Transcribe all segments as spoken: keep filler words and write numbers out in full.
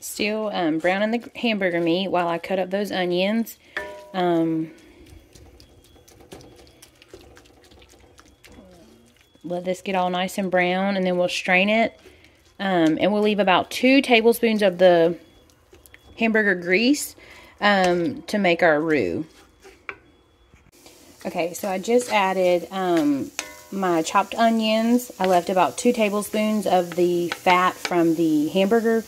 still um, browning the hamburger meat while I cut up those onions. Um, let this get all nice and brown, and then we'll strain it. Um, and we'll leave about two tablespoons of the hamburger grease um, to make our roux. Okay, so I just added um, my chopped onions. I left about two tablespoons of the fat from the hamburger.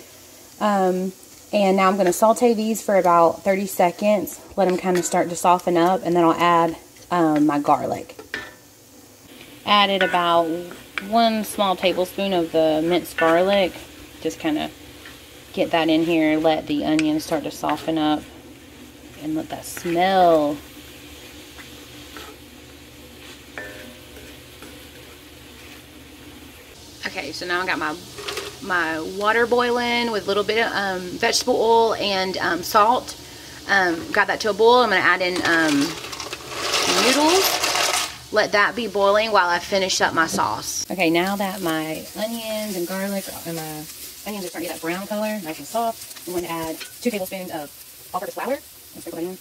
Um, and now I'm going to saute these for about thirty seconds. Let them kind of start to soften up, and then I'll add um, my garlic. Added about one small tablespoon of the minced garlic. Just kind of get that in here. Let the onions start to soften up and let that smell. Okay, so now I got my my water boiling with a little bit of um, vegetable oil and um, salt. Um, got that to a boil. I'm going to add in um, noodles. Let that be boiling while I finish up my sauce. Okay, now that my onions and garlic and my onions are starting to get that brown color, nice and soft, I'm going to add two tablespoons of all-purpose flour. Let's sprinkle that in.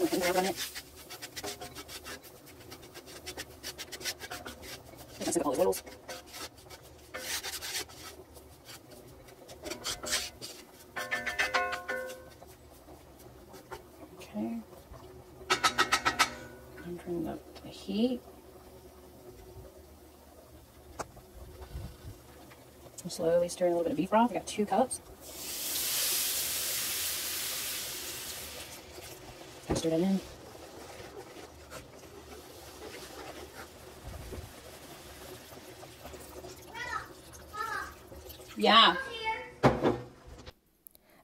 I'm going to put more on it. All the oils. Okay. I'm turning up the heat. I'm slowly stirring a little bit of beef broth. I got two cups. Stir that in. Yeah.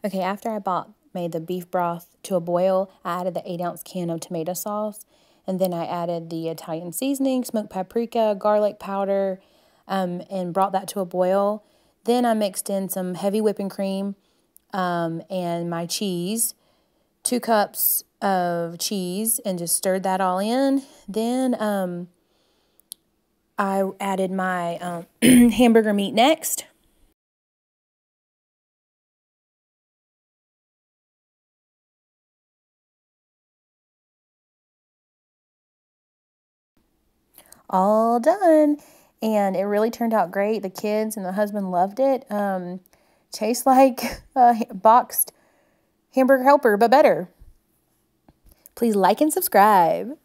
Okay, after I bought, made the beef broth to a boil, I added the eight ounce can of tomato sauce. And then I added the Italian seasoning, smoked paprika, garlic powder, um, and brought that to a boil. Then I mixed in some heavy whipping cream um, and my cheese, two cups of cheese, and just stirred that all in. Then um, I added my um, hamburger meat next. All done, and it really turned out great. The kids and the husband loved it. Um, tastes like a boxed Hamburger Helper, but better. Please like and subscribe.